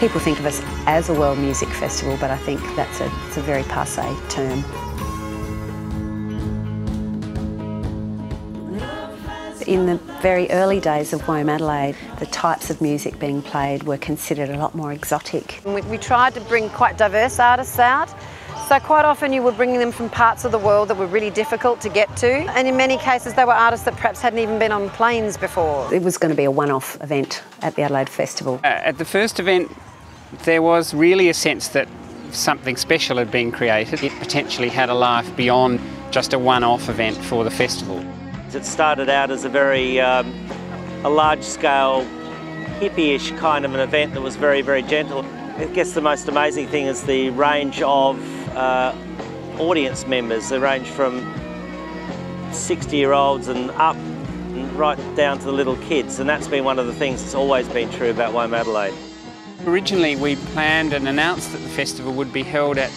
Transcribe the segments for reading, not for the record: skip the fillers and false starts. People think of us as a world music festival, but I think that's it's a very passé term. In the very early days of WOMAD Adelaide, the types of music being played were considered a lot more exotic. We tried to bring quite diverse artists out, so quite often you were bringing them from parts of the world that were really difficult to get to, and in many cases they were artists that perhaps hadn't even been on planes before. It was going to be a one-off event at the Adelaide Festival. At the first event there was really a sense that something special had been created. It potentially had a life beyond just a one-off event for the festival. It started out as a very large-scale, hippie-ish kind of an event that was very, very gentle. I guess the most amazing thing is the range of audience members. They range from 60-year-olds and up, and right down to the little kids, and that's been one of the things that's always been true about WOMAD Adelaide. Originally we planned and announced that the festival would be held at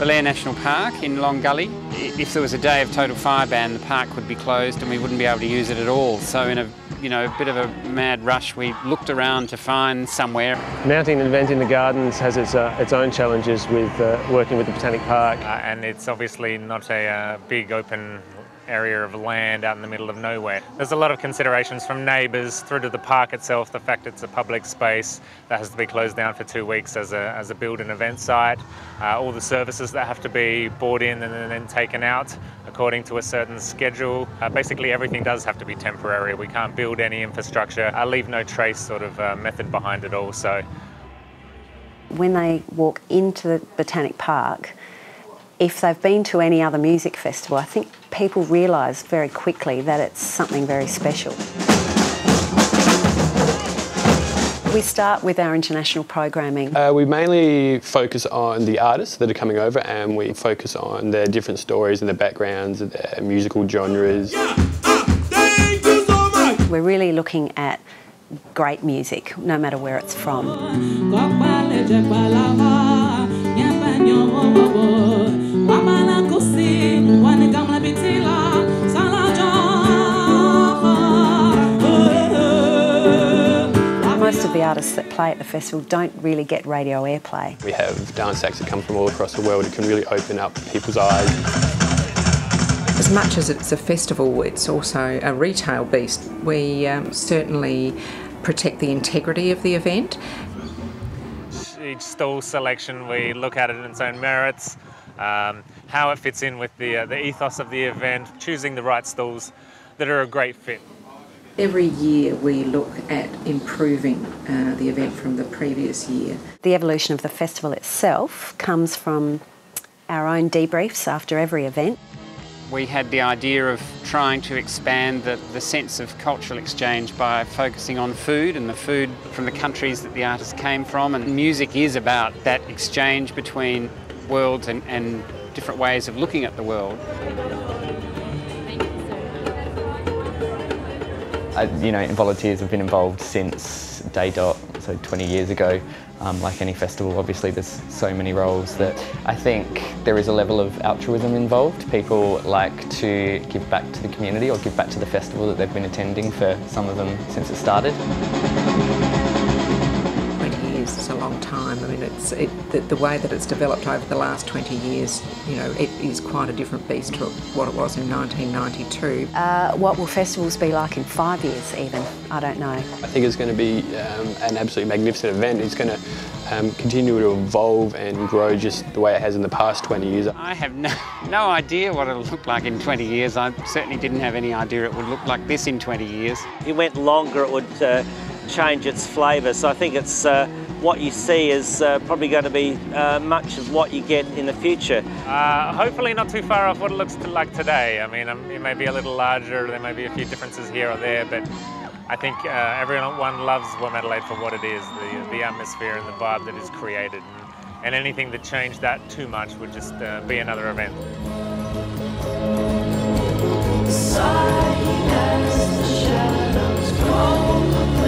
Belair National Park in Long Gully. If there was a day of total fire ban, the park would be closed and we wouldn't be able to use it at all. So in a bit of a mad rush, we looked around to find somewhere. Mounting an event in the gardens has its own challenges with working with the Botanic Park. And it's obviously not a big open area of land out in the middle of nowhere. There's a lot of considerations from neighbours through to the park itself, the fact it's a public space that has to be closed down for 2 weeks as a build and event site, all the services that have to be brought in and then taken out according to a certain schedule. Basically everything does have to be temporary. We can't build any infrastructure, leave no trace sort of method behind it all. So when they walk into the Botanic Park, if they've been to any other music festival, I think people realise very quickly that it's something very special. We start with our international programming. We mainly focus on the artists that are coming over, and we focus on their different stories and their backgrounds and their musical genres. Yeah, thank you so much. We're really looking at great music, no matter where it's from. Most of the artists that play at the festival don't really get radio airplay. We have dance acts that come from all across the world. It can really open up people's eyes. As much as it's a festival, it's also a retail beast. We certainly protect the integrity of the event. Each stall selection, we look at it in its own merits, how it fits in with the ethos of the event, choosing the right stalls that are a great fit. Every year we look at improving the event from the previous year. The evolution of the festival itself comes from our own debriefs after every event. We had the idea of trying to expand the sense of cultural exchange by focusing on food and the food from the countries that the artists came from, and music is about that exchange between worlds and different ways of looking at the world. In volunteers have been involved since day dot, so 20 years ago. Like any festival, obviously there's so many roles that I think there is a level of altruism involved. People like to give back to the community or give back to the festival that they've been attending, for some of them since it started. 20 years is a long time. I mean, the way that it's developed over the last 20 years, it is quite a different beast to what it was in 1992. What will festivals be like in 5 years even? I don't know. I think it's going to be an absolutely magnificent event. It's going to continue to evolve and grow just the way it has in the past 20 years. I have no idea what it'll look like in 20 years. I certainly didn't have any idea it would look like this in 20 years. If you went longer, it would change its flavour, so I think it's what you see is probably going to be much of what you get in the future. Hopefully not too far off what it looks like today. I mean, it may be a little larger, there may be a few differences here or there, but I think everyone loves WOMAD Adelaide for what it is, the atmosphere and the vibe that is created, and anything that changed that too much would just be another event. Silence, shadows,